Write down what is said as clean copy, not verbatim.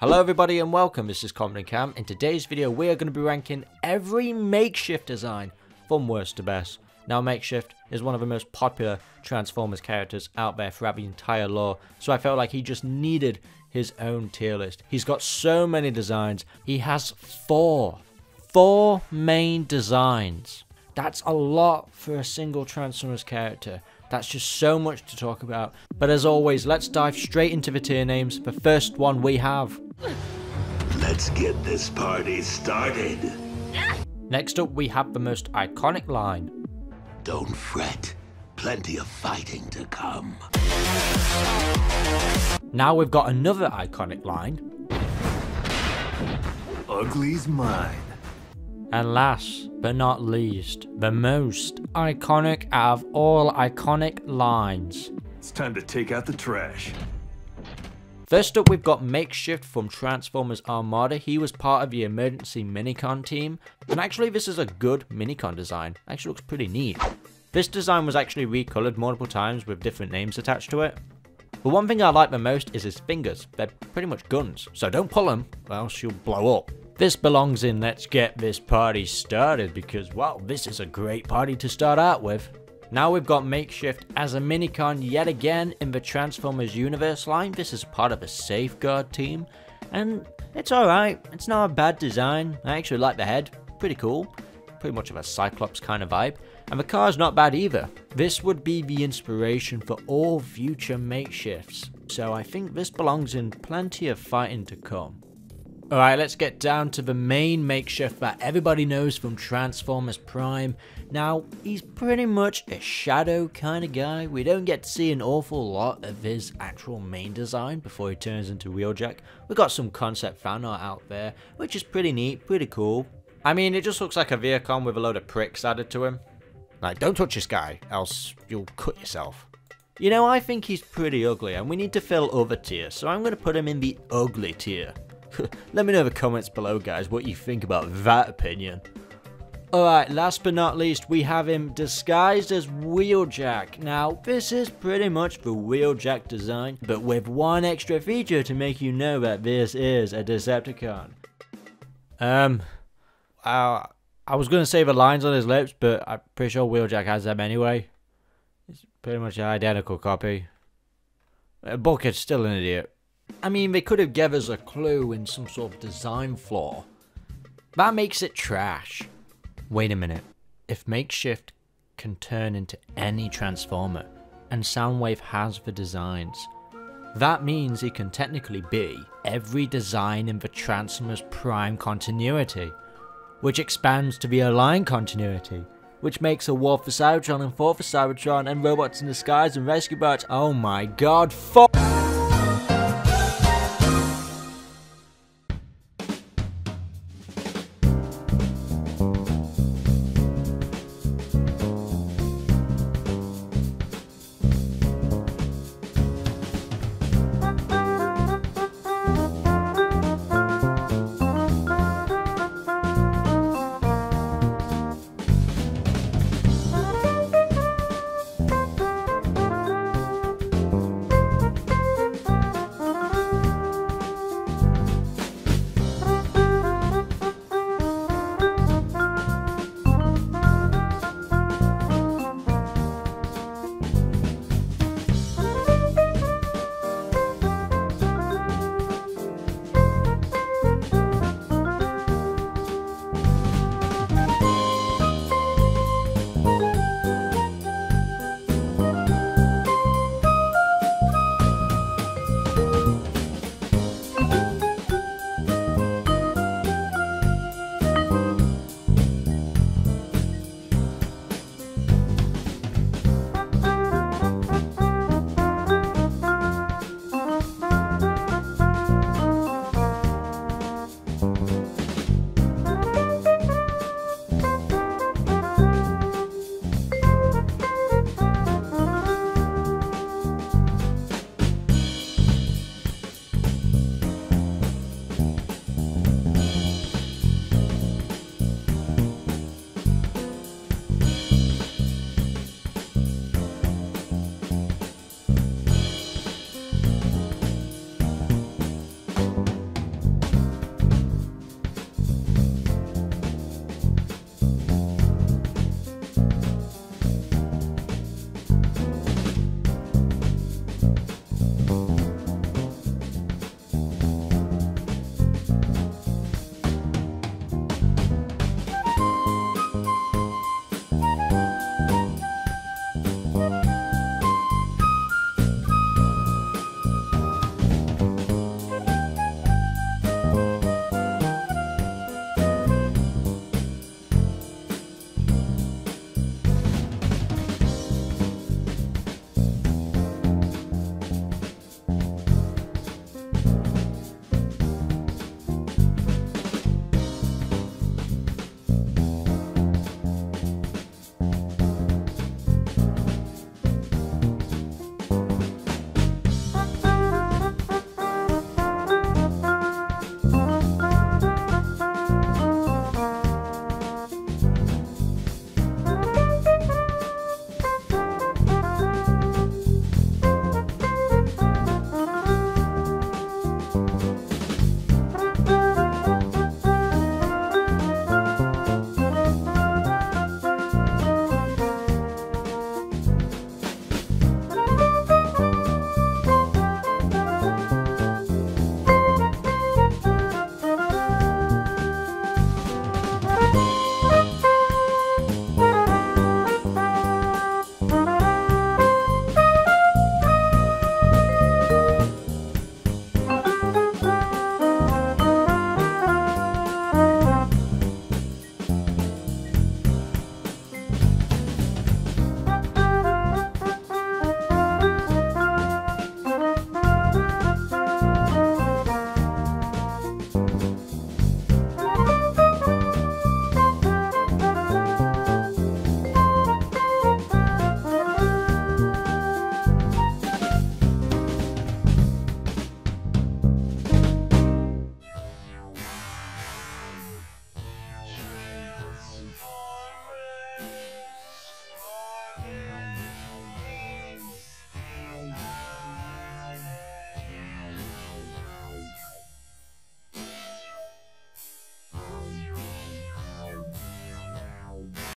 Hello everybody and welcome, this is Comodin Cam. In today's video we are going to be ranking every Makeshift design from worst to best. Now Makeshift is one of the most popular Transformers characters out there throughout the entire lore, so I felt like he just needed his own tier list. He's got so many designs, he has four main designs. That's a lot for a single Transformers character. That's just so much to talk about. But as always, let's dive straight into the tier names. The first one we have. Let's get this party started. Next up, we have the most iconic line. Don't fret, plenty of fighting to come. Now we've got another iconic line. Ugly's mine. And last but not least, the most iconic out of all iconic lines. It's time to take out the trash. First up, we've got Makeshift from Transformers Armada. He was part of the emergency minicon team. And actually, this is a good minicon design. Actually looks pretty neat. This design was actually recolored multiple times with different names attached to it. But one thing I like the most is his fingers. They're pretty much guns. So don't pull them, or else you'll blow up. This belongs in Let's Get This Party Started because, well, this is a great party to start out with. Now we've got Makeshift as a minicon yet again in the Transformers universe line. This is part of a safeguard team and it's alright. It's not a bad design. I actually like the head. Pretty cool. Pretty much of a Cyclops kind of vibe. And the car's not bad either. This would be the inspiration for all future Makeshifts. So I think this belongs in plenty of fighting to come. Alright, let's get down to the main Makeshift that everybody knows from Transformers Prime. Now, he's pretty much a shadow kind of guy. We don't get to see an awful lot of his actual main design before he turns into Wheeljack. We've got some concept fan art out there, which is pretty neat, pretty cool. I mean, it just looks like a Vehicon with a load of pricks added to him. Like, don't touch this guy, else you'll cut yourself. You know, I think he's pretty ugly and we need to fill other tiers, so I'm going to put him in the ugly tier. Let me know in the comments below, guys, what you think about that opinion. Alright, last but not least, we have him disguised as Wheeljack. Now, this is pretty much the Wheeljack design, but with one extra feature to make you know that this is a Decepticon. I was going to say the lines on his lips, but I'm pretty sure Wheeljack has them anyway. It's pretty much an identical copy. Bulkhead's still an idiot. I mean, they could have given us a clue in some sort of design flaw. That makes it trash. Wait a minute. If Makeshift can turn into any Transformer, and Soundwave has the designs, that means he can technically be every design in the Transformers Prime continuity, which expands to the Aligned continuity, which makes a War for Cybertron and Fall for Cybertron and Robots in Disguise and Rescue Bots. Oh my god, fuck!